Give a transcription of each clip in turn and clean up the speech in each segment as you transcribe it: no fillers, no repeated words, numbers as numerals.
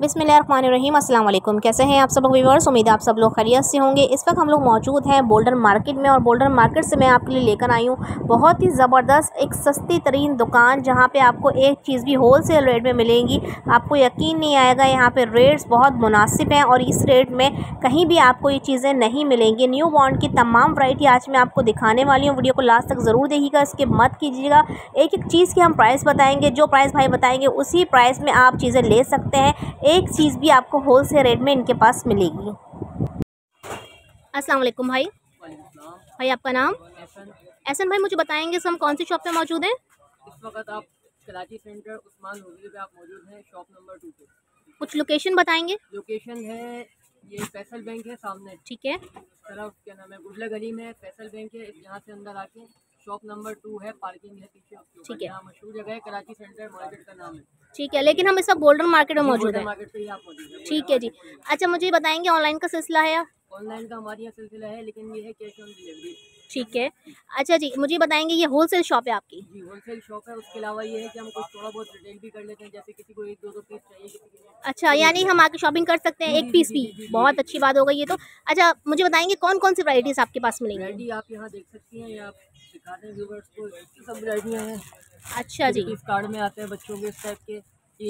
बिस्मिल्लाहिर्रहमानिर्रहीम। अस्सलाम वालेकुम। कैसे हैं आप सब लोग व्यूअर्स, उम्मीद है आप सब लोग खैरियत से होंगे। इस वक्त हम लोग मौजूद हैं बोल्टन मार्केट में, और बोल्टन मार्केट से मैं आपके लिए लेकर आई हूँ बहुत ही ज़बरदस्त एक सस्ती तरीन दुकान, जहाँ पे आपको एक चीज़ भी होल सेल रेट में मिलेंगी। आपको यकीन नहीं आएगा, यहाँ पर रेट्स बहुत मुनासिब हैं और इस रेट में कहीं भी आपको ये चीज़ें नहीं मिलेंगी। न्यू बॉर्न की तमाम वैरायटी आज मैं आपको दिखाने वाली हूँ। वीडियो को लास्ट तक ज़रूर देखिएगा, इसके मत कीजिएगा। एक एक चीज़ की हम प्राइस बताएँगे, जो प्राइस भाई बताएँगे उसी प्राइस में आप चीज़ें ले सकते हैं। एक चीज़ भी आपको होल सेल रेट में इनके पास मिलेगी। अस्सलाम वालेकुम भाई। भाई आपका नाम? एहसन। भाई मुझे बताएंगे हम कौन सी शॉप पे मौजूद हैं? इस वक्त आप कराची सेंटर उस्मान पे आप मौजूद हैं, शॉप नंबर 2 पे। कुछ लोकेशन बताएंगे? लोकेशन है ये फैसल बैंक है सामने, ठीक है, तरफ क्या नाम है गुजला गली में फैसल बैंक है। यहाँ से अंदर आके शॉप नंबर 2 है, पार्किंग है पीछे, ठीक है। यहाँ मशहूर जगह है, कराची सेंटर मार्केट का नाम है, ठीक है। लेकिन हम इस वक्त बोल्टन मार्केट में मौजूद है, ठीक है जी। अच्छा मुझे बताएंगे ऑनलाइन का सिलसिला है? ऑनलाइन का हमारे यहाँ सिलसिला है, लेकिन ये है कैश ऑन डिलीवरी, ठीक है। अच्छा जी मुझे बताएंगे ये होलसेल शॉप है आपकी? जी होलसेल शॉप है। उसके अलावा ये है कि हम कुछ थोड़ा बहुत रिटेल भी कर लेते हैं, जैसे किसी को 1-2 पीस चाहिए। अच्छा, यानी हम आके शॉपिंग कर सकते हैं एक पीस भी, बहुत अच्छी बात हो गई ये तो। अच्छा मुझे बताएंगे कौन कौन सी वैरायटीज आपके पास मिलेंगी? आप यहाँ देख सकती हैं, आप दिखा दें व्यूअर्स को, सब वैरायटियाँ हैं। अच्छा जी, इस कार्ड में आते हैं बच्चों के इस टाइप के,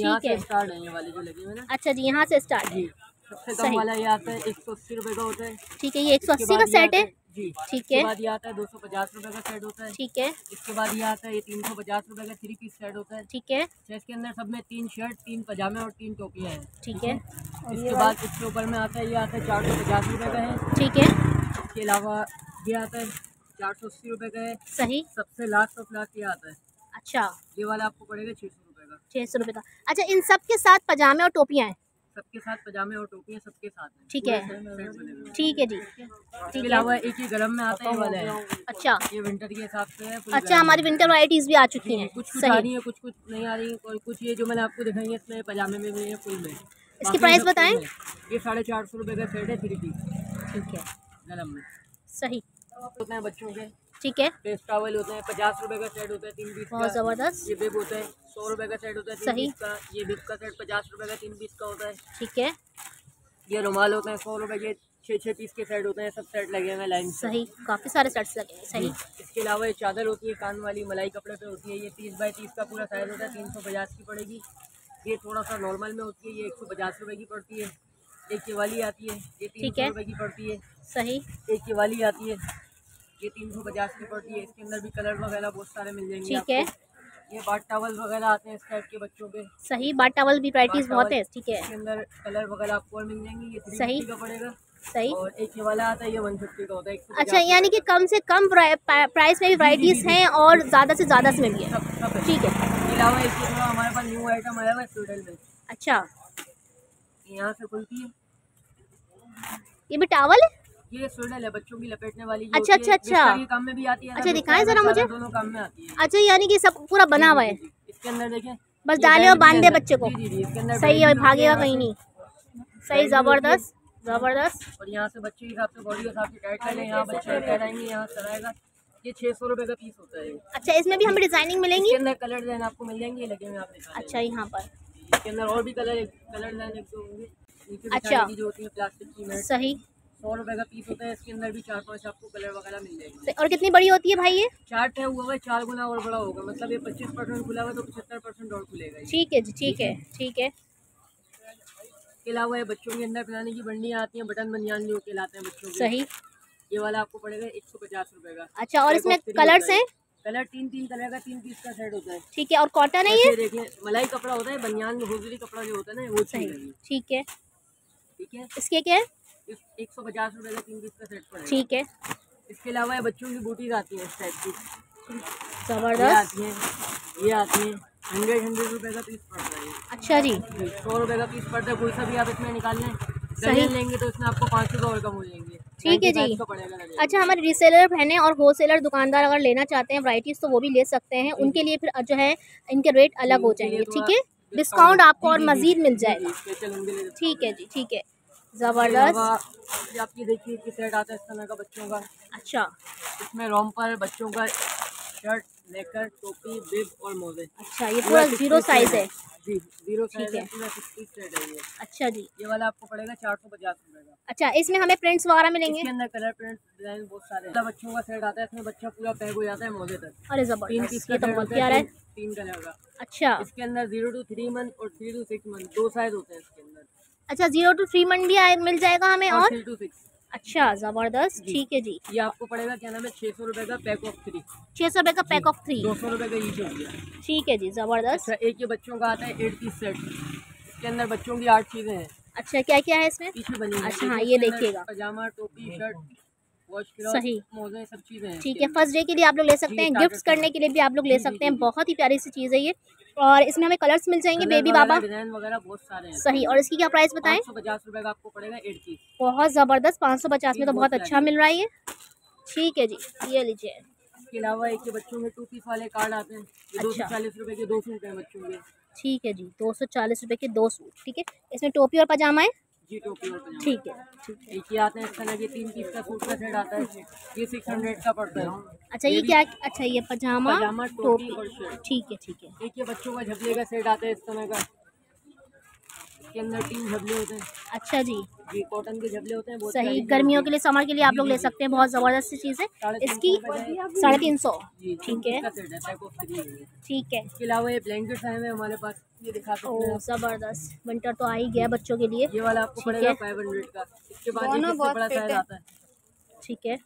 यहाँ से स्टार्ट है ये वाले जो लगे हुए ना। अच्छा जी, यहाँ से स्टार्ट है। सबसे कम वाला ये आता है 180 रुपए का होता है, ठीक है। ये 180 का सेट है जी, ठीक है। इसके बाद ये आता है 250 रुपए का सेट होता है, ठीक है। इसके बाद ये आता है ये 350 रुपए का 3 पीस सेट होता है, ठीक है। इसके अंदर सब में 3 शर्ट, 3 पजामे और 3 टोपियाँ हैं, ठीक है। इसके बाद इसके ऊपर में आता है ये आता है 450 रुपए का है, ठीक है। इसके अलावा ये आता है 480 रुपए का है, सही। सबसे लास्ट ऑफ लास्ट ये आता है, अच्छा ये वाला आपको पड़ेगा 600 रुपए का, 600 रुपए का। अच्छा इन सब के साथ पजामे और टोपियाँ हैं? सबके साथ पजामे और टोपियाँ सबके साथ, ठीक है, ठीक है जी। इसके अलावा एक ही गर्म में आता है वाला है, अच्छा ये विंटर के हिसाब से है। अच्छा हमारी विंटर वैरायटीज भी आ चुकी हैं, कुछ आ रही है, कुछ कुछ नहीं आ रही है, और कुछ ये जो मैंने आपको दिखाई है इसमें पजामे में भी है, फुल में। इसकी प्राइस बताएं? ये 450 रुपये का सेट है 3 पीस, ठीक है, गर्म में, सही। होते हैं बच्चों के, ठीक है। बेस्ट टॉवल होते हैं 50 रुपए का सेट होता है 3 पीस का, बहुत जबरदस्त। ये बिब होता है 100 रुपए का सेट होता है 3 पीस का, ये बिब का सेट 50 रुपए का 3 पीस का होता है, ठीक है। ये रुमाल होते हैं 100 रुपए के 6-6 पीस के सेट होते हैं, सब सेट लगे हुए लाइन, सही। काफी सारे सेट्स लगे हैं, सही। इसके अलावा ये चादर होती है कान वाली, मलाई कपड़े पे होती है, ये 30x30 का पूरा साइज होता है, 350 की पड़ेगी। ये थोड़ा सा नॉर्मल में होती है, ये 150 रुपए की पड़ती है। एक ये वाली आती है ये 300 रुपए की पड़ती है, सही। एक ये वाली आती है ये 350 की पड़ती है। इसके अंदर भी कलर वगैरह बहुत सारे मिल जाएंगे, ठीक है। ये बाट टॉवल वगैरह आते हैं इस टाइप के बच्चों के, सही। बाट टॉवल भी वैरायटीज बहुत है, ठीक है। इसके अंदर कलर वगैरह आपको और मिल जाएंगे, ये 350 का पड़ेगा, सही। और एक ये वाला आता है ये 150 का होता है। अच्छा यानी कि कम से कम प्राइस में भी वैरायटीज हैं और ज़्यादा से ज़्यादा इसमें भी है, ठीक है। इसके अलावा एक हमारे पास न्यू आइटम आया हुआ है स्वेटर में, अच्छा यहाँ से खुलती है, ये भी टॉवल है, ये स्वेटर है बच्चों की लपेटने वाली, अच्छा अच्छा अच्छा, ये काम में भी आती है। अच्छा दिखाएं जरा मुझे, दोनों काम में आती है। अच्छा यानी कि सब पूरा बना हुआ है, इसके अंदर देखें, बस डाले और बांध दे बच्चे को, सही है, भागेगा कहीं नहीं, सही, जबरदस्त जबरदस्त। और यहाँ से बच्चे के हिसाब से बॉडी के हिसाब से टाइट कर लें, यहाँ बच्चे कह रहेंगे यहाँ चलाएगा। ये 600 रुपए का पीस होता है। अच्छा इसमें भी हमें डिजाइनिंग मिलेंगी, अंदर कलर डिजाइन आपको मिल जाएंगे लगे हुए आप दिखा, अच्छा यहाँ पर इसके अंदर और भी कलर डिजाइन होंगे। अच्छा जो होती है प्लास्टिक की मैट, सही, 100 रुपए का पीस होता है। इसके अंदर भी 4-5 आपको कलर वगैरह मिल जाएंगे। और कितनी बड़ी होती है भाई ये? 4 हुआ है, 4 गुना और बड़ा होगा, मतलब ये 25% खुला हुआ तो 75% और खुलेगा, ठीक है जी, ठीक है, ठीक है। इसके अलावा ये बच्चों के अंदर पहनाने की बंडियाँ आती हैं, बटन बनियान जो कहलाते हैं बच्चों के, सही। ये वाला आपको पड़ेगा 150 रुपए का। अच्छा और इसमें कलर्स हैं? कलर 3 कलर का 3 पीस का सेट होता है, ठीक है। और कॉटन है ये, देखिए मलाई कपड़ा होता है, बनियान हुजरी कपड़ा जो होता है ना वो, सही, ठीक है, ठीक है। इसके क्या है? 150 रुपए का 3 पीस का सेट पड़ेगा, ठीक है। इसके अलावा ये बच्चों की बूटीज आती है इस टाइप की, जबरदस्त, ये आती है 100 रुपए का पीस पड़ता है। अच्छा जी, 100 रुपए का पीस पड़ता है, कोई सा भी आप इसमें निकाल लें, दर्जन लेंगे तो इसमें आपको 500 और कम हो जाएंगे, ठीक है जी। अच्छा हमारे रीसेलर बहने और होलसेलर दुकानदार अगर लेना चाहते हैं वैरायटीज तो वो भी ले सकते हैं, उनके लिए फिर जो है इनके रेट अलग हो जाएंगे, ठीक है। डिस्काउंट आपको और मजीद मिल जाएगा, ठीक है जी, ठीक है, जबरदस्त। आपकी देखिए कि सेट आता है इस तरह का बच्चों का, अच्छा इसमें रोमपर बच्चों का शर्ट लेकर टोपी बिब और मोजे, अच्छा ये पूरा 0 साइज है जी, 0 साइज है, पूरा 60 सेट है ये, अच्छा जी, ये वाला आपको पड़ेगा 450 रुपए का। अच्छा, इसमें हमें प्रिंट्स वगैरह मिलेंगे, इसके अंदर कलर प्रिंट्स डिजाइन बहुत सारे हैं। बच्चों का सेट आता है, इसमें बच्चा पूरा पैक हो जाता है मोजे तक। अरे जबरदस्त, ये तो बहुत प्यारा है। 3 कलर का। अच्छा, इसके अंदर 0 to 3 month और 3 to 6 month दो साइज होते हैं इसके अंदर। अच्छा, 0 to 3 month भी मिल जाएगा हमें और 3 to 6। अच्छा, जबरदस्त, ठीक है जी। ये आपको पड़ेगा क्या नाम है 600 रुपए का पैक ऑफ 3। 600 रुपए का पैक ऑफ 3, 200 रुपए का ईच हो गया। ठीक है जी, जबरदस्त। अच्छा, एक ये बच्चों का आता है 8 पीस सेट, इसके अंदर बच्चों की 8 चीजें हैं। अच्छा, क्या क्या है इसमें पीछे बनी? अच्छा हाँ, ये देखिएगा, पजामा, टोपी, शर्ट, वॉश क्लॉथ, मोजे, सब चीजें हैं। ठीक है, फर्स्ट डे के लिए आप लोग ले सकते हैं, गिफ्ट करने के लिए भी आप लोग ले सकते हैं। बहुत ही प्यारी सी चीज है ये, और इसमें हमें कलर्स मिल जाएंगे, बेबी बाबा डिजाइन वगैरह बहुत सारे हैं। सही, और इसकी क्या प्राइस बताएं? 550 रुपए का आपको पड़ेगा 8 पीस। बहुत जबरदस्त, 550 में तो बहुत अच्छा मिल रहा है ये। ठीक है जी, ये लीजिए। इसके अलावा एक बच्चों में 2 पीस वाले कार्ड आते हैं, 240 रुपए के 2 सूट है बच्चों के। ठीक है जी, 240 रुपए के 2 सूट। ठीक है, इसमें टोपी और पजामा है जी, टोपी और पजामा। ठीक है, एक ये आते हैं इस तरह के 3 पीस का सूट का सेट आता है, ये 600 का पड़ता है। अच्छा, ये क्या? अच्छा, ये पजामा, टोपी और शर्ट। ठीक है, ठीक है। एक ये बच्चों का झबले का सेट आता है इस तरह का, इसके अंदर 3 झबले होते हैं। अच्छा जी, ये कॉटन के झबले होते हैं। सही, गर्मियों के लिए, समर के लिए आप लोग ले सकते हैं, बहुत जबरदस्त चीज है। इसकी 350। ठीक है, ठीक है। इसके अलावा ये ब्लैंकेट आए हुए हमारे पास, ये दिखाते हैं। जबरदस्त, विंटर तो आ ही गया बच्चों के लिए। ये वाला आपको पड़ेगा 500 का, इसके बाद। ठीक है,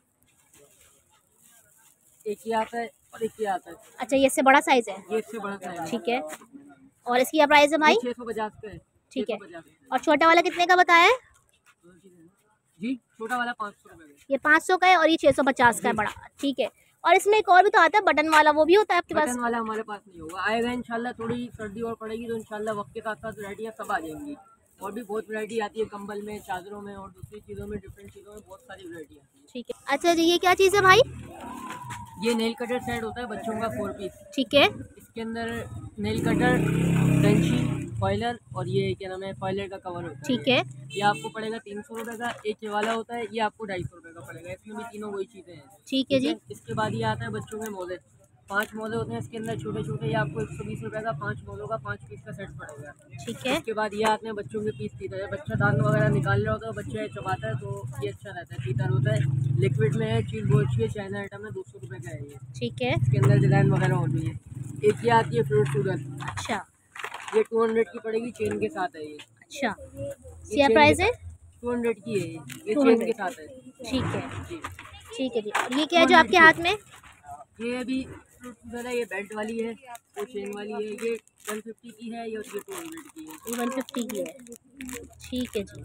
एक ही आता है और एक ही आता है। अच्छा, ये इससे बड़ा साइज है, ये इससे बड़ा साइज है। ठीक है, और इसकी क्या प्राइस है भाई? 650 का है। ठीक है, और छोटा वाला कितने का बताया जी? छोटा वाला 500 रुपए का, ये 500 का है, और ये 650 का है बड़ा। ठीक है, और इसमें एक और भी तो आता है बटन वाला, वो भी होता है आपके पास? बटन वाला हमारे पास नहीं होगा, आएगा इंशाल्लाह। थोड़ी सर्दी और पड़ेगी तो इंशाल्लाह वक्त के साथ साथ वैरायटियाँ सब आ जाएंगी, और भी बहुत वैरायटी आती है कंबल में, चादरों में और दूसरी चीज़ों में, डिफरेंट चीज़ों में बहुत सारी वैरायटी आती है। ठीक है। अच्छा जी, ये क्या चीज़ है भाई? ये नेल कटर सेट होता है बच्चों का 4 पीस। ठीक है, इसके अंदर नेल कटर, कैंची, फॉइलर, और ये क्या नाम है, फॉइलर का कवर होता है। ठीक है, ये आपको पड़ेगा 300 रुपए का। एक ये वाला होता है, ये आपको 250 रुपए का पड़ेगा, इसमें भी तीनों वही चीज़ें हैं। ठीक है जी। इसके बाद ये आता है बच्चों के मोजे, 5 मोजे होते हैं इसके अंदर, छोटे छोटे। ये आपको 120 रुपए का 5 मोजों का 5 पीस का सेट पड़ेगा। ठीक है। इसके बाद ये आते हैं बच्चों के पीस तीतर, बच्चा दान वगैरह निकाल रहा होता है, बच्चा चबाता है तो ये अच्छा रहता है, तीतर होता है। लिक्विड में है, चीज बोर्च है, चाइना आइटम है, 200 रुपए का है ये। ठीक है, इसके अंदर डिजाइन वगैरह होती है। एक ये आती है फ्रूट शुगर। अच्छा, ये 200 की पड़ेगी, चेन के साथ है ये। अच्छा, क्या प्राइस है? 200 की है ये, चेन के साथ है। ठीक है, ठीक है जी। और ये क्या है जो आपके हाथ में? ये अभी ये बेल्ट वाली है, वो चेन वाली है, ये 150 की है, ये 200 की है, ये 150 की है। ठीक है जी,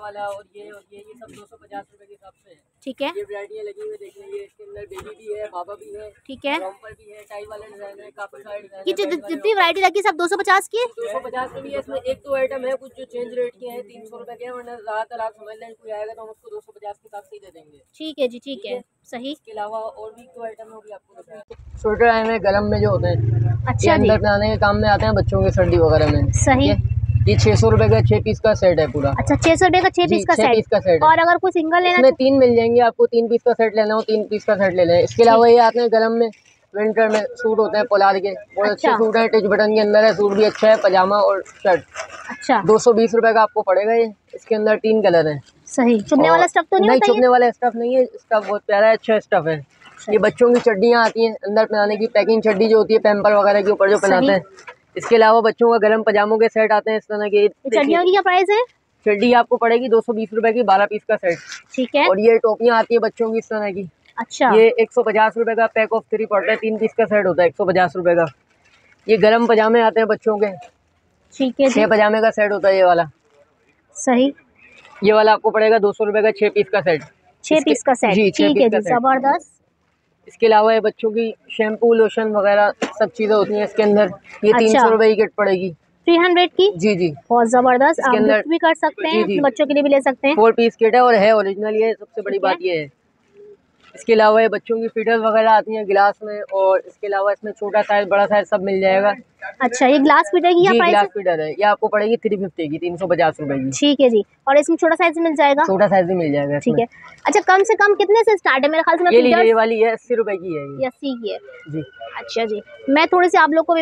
वाला। और ये सब 250 रुपए के हिसाब से है। ठीक है, ये वैरायटियाँ लगी हुई देख लेंगे। इसके अंदर बेबी भी है, बाबा भी है। ठीक है, रॉम्पर भी है, टाई वाला डिजाइन है, कापड़ का डिजाइन है। जितनी वैरायटी लगी सब 250 की है, 250 में भी है। इसमें 1-2 आइटम है कुछ जो चेंज रेट के हैं, 300 रुपए के हैं, वरना ज़्यादातर आप समझ लें कोई आएगा तो हम उसको 250 के हिसाब से ही दे देंगे। ठीक है जी, ठीक है, सही। इसके अलावा और भी 2 आइटम होगी आपको। स्वेटर आए हुए गर्म में जो होते हैं, अच्छा, अंदर पहनाने के काम में आते हैं बच्चों के सर्दी वगैरह में। सही, ये 600 रुपए का 6 पीस का सेट है पूरा। अच्छा, 600 रुपए का 6 पीस का सेट। और अगर कोई सिंगल लेना, इसमें 3 मिल जाएंगे आपको। 3 पीस का सेट लेना हो, 3 पीस का सेट ले लें। इसके अलावा ये आते हैं गर्म में, विंटर में सूट होते हैं पोलार के, बहुत अच्छे सूट है, टिच बटन के अंदर है, सूट भी अच्छा है, पजामा और शर्ट। अच्छा, 220 रुपए का आपको पड़ेगा ये। इसके अंदर 3 कलर है। सही, चुभने वाला स्टफ तो नहीं? चुभने वाला स्टफ नहीं है, स्टफ बहुत प्यारा है, अच्छा स्टफ है। ये बच्चों की चड्डियाँ आती हैं अंदर पहनाने की, पैकिंग चड्डी जो होती है पैम्पर वगैरह के ऊपर जो पहनाते हैं। इसके अलावा बच्चों का गर्म पजामों के सेट आते हैं इस तरह के। चड्डियों की क्या प्राइस है? चड्डी आपको पड़ेगी 220 रुपए की, 12 पीस का सेट। ठीक है। और ये टोपियाँ आती है बच्चों की इस तरह की। अच्छा, ये 150 रुपए का पैक ऑफ 3 पड़ता है, 3 पीस का सेट होता है, 150 रुपए का। ये गर्म पजामे आते हैं बच्चों के। ठीक है, 6 पजामे का सेट होता है ये वाला। सही, ये वाला आपको पड़ेगा 200 रुपए का 6 पीस का सेट। 6 पीस का सेट जी, 6 पीस का। जबरदस्त। इसके अलावा ये बच्चों की शैम्पू, लोशन वगैरह सब चीजें होती हैं इसके अंदर। ये 300 रुपए की किट पड़ेगी, 300 की। जी जी, बहुत जबरदस्त। इसके अंदर भी कर सकते हैं, अपने बच्चों के लिए भी ले सकते हैं। 4 पीस किट है और है ओरिजिनल, ये सबसे बड़ी बात ये है। इसके अलावा ये बच्चों की फीडर्स वगैरह आती हैं गिलास में, और इसके अलावा इसमें छोटा साइज, बड़ा साइज सब मिल जाएगा। अच्छा, ये ग्लास फीडर की प्राइस? ग्लास फीडर है, ये आपको पड़ेगी 350 की, 350 रुपए की। ठीक है जी, और इसमें छोटा साइज मिल जाएगा? छोटा साइज भी मिल जाएगा। ठीक है। अच्छा, कम से कम कितने से स्टार्ट है? मेरे ख्याल से ये वाली है 80 रुपए की है, ये 80 की है जी। अच्छा जी, मैं थोड़े से आप लोग को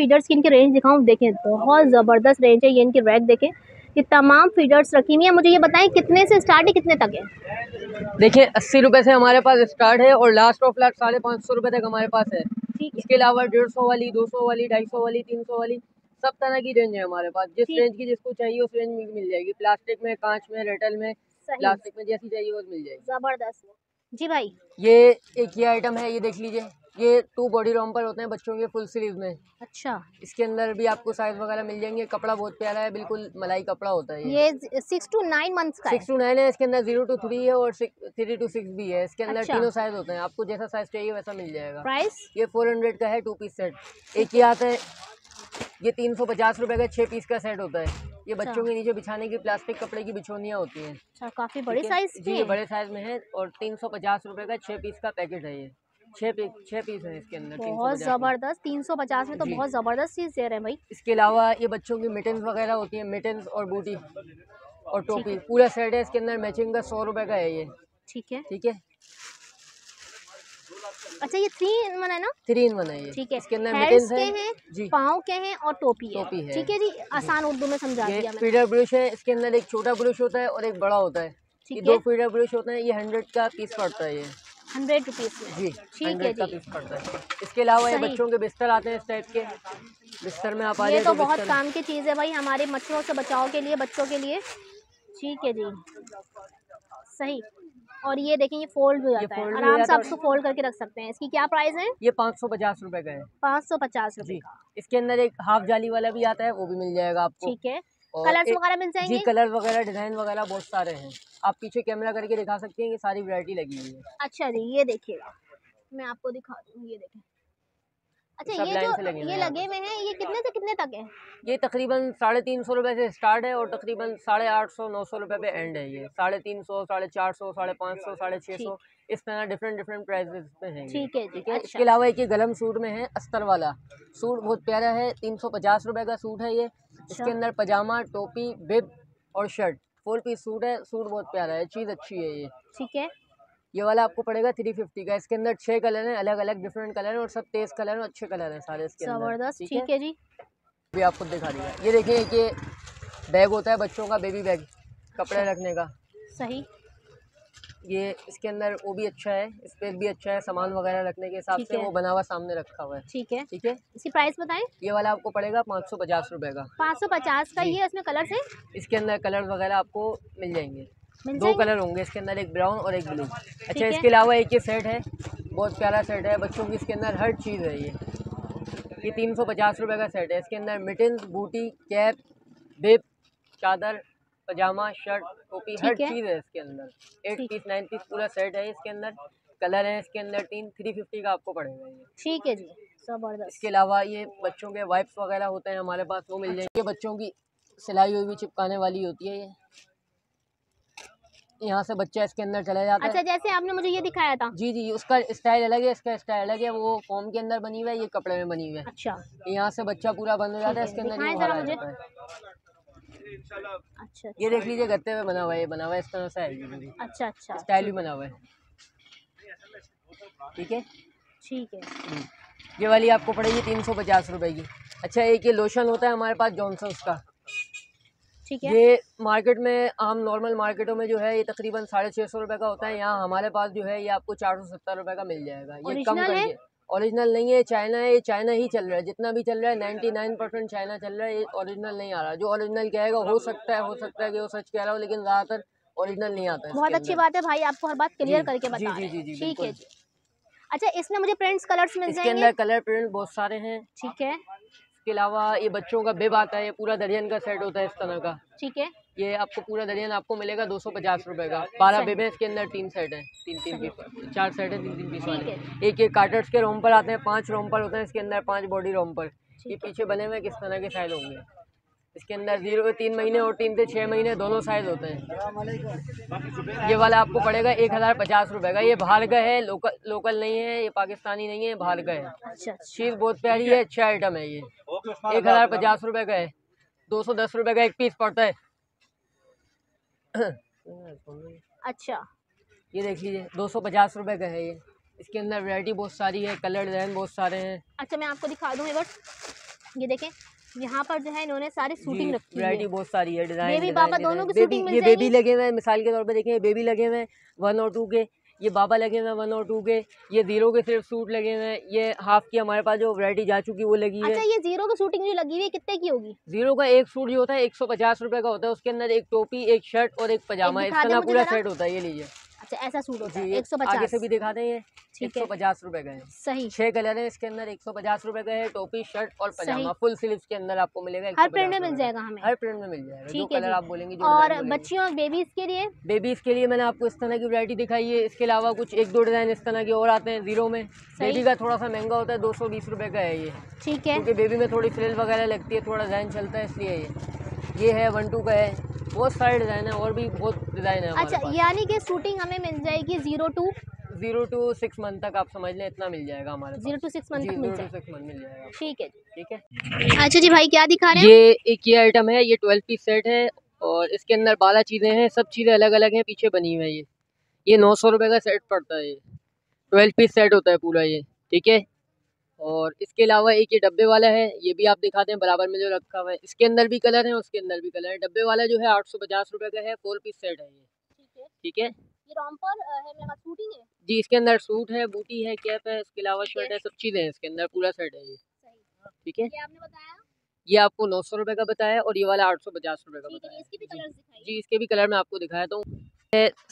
फीडर्स की इनकी रेंज दिखाऊँ। देखें, बहुत जबरदस्त रेंज है ये, इनकी रैक देखें। ये तमाम फीडर्स रखी हुई है। मुझे ये बताएं कितने से स्टार्ट है कितने तक है? देखिए 80 रुपये से हमारे पास स्टार्ट है और लास्ट ऑफ लास्ट 550 रुपये तक हमारे पास है। इसके अलावा 150 वाली, 200 वाली, 250 वाली, 300 वाली, सब तरह की रेंज है हमारे पास। जिस रेंज की जिसको चाहिए उस रेंज में मिल जाएगी। प्लास्टिक में, कांच में, रेटल में, प्लास्टिक में जैसी चाहिए वो मिल जाएगी। जबरदस्त जी भाई। ये एक ये आइटम है, ये देख लीजिए, ये 2 बॉडी रॉम्पर होते हैं बच्चों के फुल स्लीव में। अच्छा, इसके अंदर भी आपको साइज वगैरह मिल जाएंगे। कपड़ा बहुत प्यारा है, बिल्कुल मलाई कपड़ा होता है। ये 6 to 9 मंथ्स का है। 6 to 9 है इसके अंदर, 0 to 3 है और 3 to 6 भी है इसके अंदर। अच्छा। तीनों साइज होते हैं, आपको जैसा साइज चाहिए वैसा मिल जाएगा। प्राइस ये 400 का है 2 पीस सेट। एक ये आता है, ये 350 रुपए का 6 पीस का सेट होता है। ये बच्चों के नीचे बिछाने की प्लास्टिक कपड़े की बिछोनियाँ होती है। अच्छा, काफी बड़े साइज की है। बड़े साइज में है और 350 रुपए का 6 पीस का पैकेट है। ये 6 पीस है इसके अंदर। बहुत जबरदस्त, 350 में तो बहुत जबरदस्त चीज दे रहे हैं भाई। इसके अलावा ये बच्चों की मिटन्स वगैरह होती है, मिटन्स और बूटी और टोपी, पूरा सेट है इसके अंदर। मैचिंग का 100 रुपए का है ये। ठीक है, ठीक है। अच्छा, ये 3 in 1 है ना? 3 in 1 है ये। ठीक है, इसके अंदर मिटन्स है, पाँव के हैं और टोपी है। ठीक है जी, आसान उर्दू में समझा दिया। फीडर ब्रश है, इसके अंदर एक छोटा ब्रश होता है और एक बड़ा होता है। ये 2 फीडर ब्रश होते हैं। ये 100 का पीस पड़ता है। ये 100 रुपीस में। जी ठीक है जी। इसके अलावा ये बच्चों के बिस्तर आते हैं, इस टाइप के बिस्तर में आप आ जाइए। ये तो बहुत काम की चीज़ है भाई हमारे मच्छरों से बचाव के लिए, बच्चों के लिए। ठीक है जी, सही। और ये देखें, ये फोल्ड हो जाता है, आराम से आप इसको फोल्ड करके रख सकते हैं। इसकी क्या प्राइस है? ये 550 रुपए का है। 550 रुपए। इसके अंदर एक हाफ जाली वाला भी आता है, वो भी मिल जाएगा आपको। ठीक है, कलर्स वगैरह मिल जाएंगे। जी, कलर वगैरह, डिजाइन वगैरह बहुत सारे हैं। आप पीछे कैमरा करके दिखा सकते हैं, ये सारी वैरायटी लगी हुई है। अच्छा जी, ये देखिएगा, मैं आपको दिखा दूँ, ये देखें। अच्छा, ये जो ये लगे हुए हैं, ये कितने से कितने तक है? ये तकरीबन 350 रुपए से स्टार्ट है और तकरीबन 850, 900 रुपए पे एंड है। ये 350, 450, 550, 650, इस तरह डिफरेंट प्राइसेस पे हैं। ठीक है, ठीक है। इसके अलावा एक ये गलम सूट में है, अस्तर वाला सूट, बहुत प्यारा है। 350 रुपए का सूट है ये। इसके अंदर पजामा, टोपी, बिब और शर्ट, 4 पीस सूट है। सूट बहुत प्यारा है, चीज़ अच्छी है ये। ठीक है, ये वाला आपको पड़ेगा 350 का। इसके अंदर 6 कलर हैं, अलग अलग डिफरेंट कलर हैं और सब तेज कलर हैं, अच्छे कलर हैं सारे इसके अंदर। जबरदस्त, ठीक है जी। अभी आपको दिखा दिया। ये देखिए, ये बैग होता है बच्चों का, बेबी बैग, कपड़े रखने का। सही। ये इसके अंदर वो भी अच्छा है, स्पेस भी अच्छा है, सामान वगैरह रखने के हिसाब से वो बना हुआ सामने रखा हुआ है। ठीक है, ठीक है। इसकी प्राइस बताएं। ये वाला आपको पड़ेगा 550 रुपए का। 550 का। ये इसमें कलर है? इसके अंदर कलर वगैरह आपको मिल जाएंगे। 2 कलर होंगे इसके अंदर, एक ब्राउन और एक ब्लू। अच्छा, इसके अलावा एक ये सेट है, बहुत प्यारा सेट है बच्चों की। इसके अंदर हर चीज़ है। ये 350 रुपए का सेट है। इसके अंदर मिटन्स, बूटी, कैप, बिप, चादर, पजामा, शर्ट, टोपी, हर चीज़ है इसके अंदर। 8 पीस 9 पीस पूरा सेट है। इसके अंदर कलर है इसके अंदर 350 का आपको पड़ेगा ये। ठीक है जी, जबरदस्त। इसके अलावा ये बच्चों के वाइप्स वगैरह होते हैं हमारे पास, वो मिल जाएंगे। बच्चों की सिलाई हुई भी चिपकाने वाली होती है ये, यहाँ से बच्चा इसके अंदर चला जाता है। अच्छा, जैसे आपने मुझे ये दिखाया था। जी जी, उसका स्टाइल अलग है, इसका स्टाइल अलग है। वो फॉर्म के अंदर बनी हुई है, ये कपड़े में बनी हुई है। अच्छा, यहाँ से बच्चा पूरा बंद हो जाता है इसके अंदर। अच्छा, ये देख लीजिए, गत्ते में बना हुआ है, ये बना हुआ है इस तरह से है। अच्छा, स्टाइल भी बना हुआ है। ठीक है, ठीक है। ये वाली आपको पड़ेगी 350 रुपए की। अच्छा, एक ये लोशन होता है हमारे पास, जॉनसन्स का। ठीक है। ये मार्केट में, आम नॉर्मल मार्केटों में जो है ये तकरीबन 650 रुपए का होता है। यहाँ हमारे पास जो है ये आपको 470 रुपए का मिल जाएगा। ये कम करिए। ओरिजिनल नहीं है, चाइना है। ये चाइना ही चल रहा है, जितना भी चल रहा है 99% चाइना चल रहा है। ये ओरिजिनल नहीं आ रहा। जो ओरिजिनल कहेगा, हो सकता है कि वो सच कह रहा हो, लेकिन ज़्यादातर ओरिजिनल नहीं आता है। बहुत अच्छी बात है भाई, आपको हर बात क्लियर करके बता रहे हैं। ठीक है जी। अच्छा, इसमें मुझे प्रिंट्स, कलर्स मिल जाएंगे? इसके अंदर कलर प्रिंट बहुत सारे हैं। ठीक है। इसके अलावा ये बच्चों का बिब आता है, ये पूरा दर्जन का सेट होता है इस तरह का। ठीक है। ये आपको पूरा दर्जन आपको मिलेगा 250 रुपए का। 12 बेबे इसके अंदर, 3 सेट है, 3-3 पीस, 4 सेट है, 3-3 पीस वाले। एक ये कार्टर्स के रोम्पर आते हैं, 5 रोम्पर होते हैं इसके अंदर, 5 बॉडी रोम्पर। ये पीछे बने हुए किस तरह के साइज होंगे इसके अंदर, 0 से 3 महीने और 3 से 6 महीने, दोनों साइज होते हैं। ये वाला आपको पड़ेगा 1050 रुपए का। ये बाहर का है, लोकल नहीं है, ये पाकिस्तानी नहीं है, बाहर का है। चीज़ बहुत प्यारी है, अच्छा आइटम है ये। 1050 रुपए का है। 210 रुपए का 1 पीस पड़ता है। अच्छा, ये देख लीजिए, 250 रुपए का है ये। इसके अंदर वैरायटी बहुत सारी है, कलर डिजाइन बहुत सारे हैं। अच्छा, मैं आपको दिखा दूँ एक बार। ये देखें, यहाँ पर जो है इन्होंने सारी सूटिंग रखी है, बहुत सारी है, डिजाइन बेबी बाबा दोनों की सूटिंग मिल जाएगी। ये बेबी लगे हुए हैं, मिसाल के तौर पर देखें बेबी लगे हुए हैं 1 और 2 के, ये बाबा लगे हुए हैं 1 और 2 के, ये 0 के सिर्फ सूट लगे हुए हैं, ये हाफ की हमारे पास जो वैरायटी जा चुकी वो लगी है। अच्छा ये 0 की शूटिंग जो लगी हुई है कितने की होगी? 0 का एक सूट जो होता है 150 रुपए का होता है, उसके अंदर एक टोपी, एक शर्ट और एक पजामा, इसका ना पूरा सेट होता है। ये लीजिए, अच्छा ऐसा सूट होता है 150। आगे से भी दिखा दें, ये 150 रुपए का है, सही 6 कलर है इसके अंदर, 150 रुपए का है। टोपी, शर्ट और पजामा फुल स्लीव्स के अंदर आपको मिलेगा, हर प्रिंट में मिल जाएगा हमें, हर प्रिंट में मिल जाएगा जो कलर आप बोलेंगे। और बच्चियों और बेबीज के लिए, बेबीज के लिए मैंने आपको इस तरह की वैरायटी दिखाई है। इसके अलावा कुछ 1-2 डिजाइन इस तरह के और आते हैं 0 में। बेबी का थोड़ा सा महंगा होता है, 220 रुपए का है ये, ठीक है, क्योंकि बेबी में थोड़ी फ्रिल वगैरह लगती है, थोड़ा डिजाइन चलता है इसलिए। ये है 1-2 का है, बहुत सारे डिजाइन है और भी बहुत डिजाइन है। अच्छा यानी कि शूटिंग हमें मिल जाएगी 0 to 6 मंथ तक, आप समझ लें इतना मिल जाएगा हमारे पास, 0 to 6 मंथ मिल जाएगा, ठीक है, ठीक है। अच्छा जी भाई क्या दिखा रहे हैं? ये एक ये आइटम है, ये 12 पीस सेट है और इसके अंदर 12 चीजें हैं, सब चीजें अलग अलग हैं, पीछे बनी हुई है। ये 900 रुपए का सेट पड़ता है, ये 12 पीस सेट होता है पूरा ये, ठीक है। और इसके अलावा एक ये डब्बे वाला है, ये भी आप दिखा दें बराबर में जो रखा हुआ है, इसके अंदर भी कलर है, उसके अंदर भी कलर है। डब्बे वाला जो है 850 रुपए का है, 4 पीस सेट है ये, ठीक है। ये रॉम्पर है मेरा, सूटिंग है जी, इसके अंदर सूट है, बूटी है, कैप है, इसके अलावा शर्ट है, सब चीजें हैं इसके अंदर, पूरा सेट है ये, ठीक है। ये आपने बताया, ये आपको 900 रुपए का बताया और ये वाला 850 रुपए का बताया। इसके भी कलर दिखाइए जी, इसके भी कलर मैं आपको दिखाया था।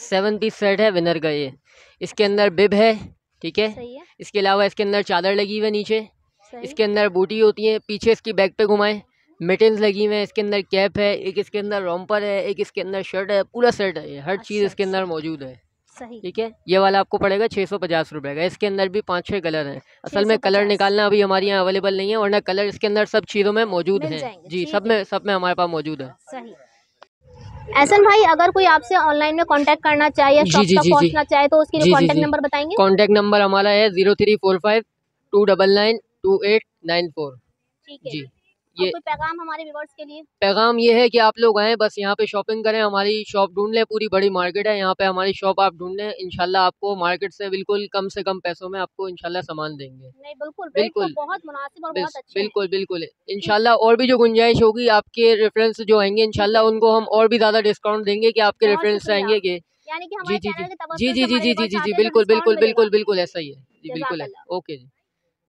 7 पीस सेट है विनर का ये, इसके अंदर बिब है, ठीक है, इसके अलावा इसके अंदर चादर लगी हुई है नीचे, इसके अंदर बूटी होती है, पीछे इसकी बैक पे घुमाएं, मिटन्स लगी हुई है, इसके अंदर कैप है, एक इसके अंदर रॉम्पर है, एक इसके अंदर शर्ट है, पूरा सेट है, हर चीज़ इसके अंदर मौजूद है, ठीक है। ये वाला आपको पड़ेगा 650 रुपए का, इसके अंदर भी 5-6 कलर हैं। असल में कलर निकालना अभी हमारे यहाँ अवेलेबल नहीं है, वरना कलर इसके अंदर सब चीज़ों में मौजूद है जी, सब में हमारे पास मौजूद है। एहसन भाई अगर कोई आपसे ऑनलाइन में कांटेक्ट करना चाहे, शॉप तक पहुंचना चाहे तो उसके लिए कांटेक्ट नंबर बताएंगे? कांटेक्ट नंबर हमारा है 0345-299-2894 जी। ये पैगाम हमारे व्यूअर्स के लिए, पैगाम ये है कि आप लोग आएँ, बस यहाँ पे शॉपिंग करें, हमारी शॉप ढूंढ लें, पूरी बड़ी मार्केट है यहाँ पे, हमारी शॉप आप ढूंढ लें, इंशाल्लाह आपको मार्केट से कम पैसों में आपको इंशाल्लाह सामान देंगे। नहीं, बिल्कुल बहुत मुनासिब और बहुत अच्छे, बिल्कुल इंशाल्लाह। और भी जो गुंजाइश होगी आपके रेफरेंस जो आएंगे इंशाल्लाह उनको हम और भी ज्यादा डिस्काउंट देंगे कि आपके रेफरेंस आएंगे के जी जी जी जी जी जी जी बिल्कुल ऐसा ही है जी, बिल्कुल है, ओके जी।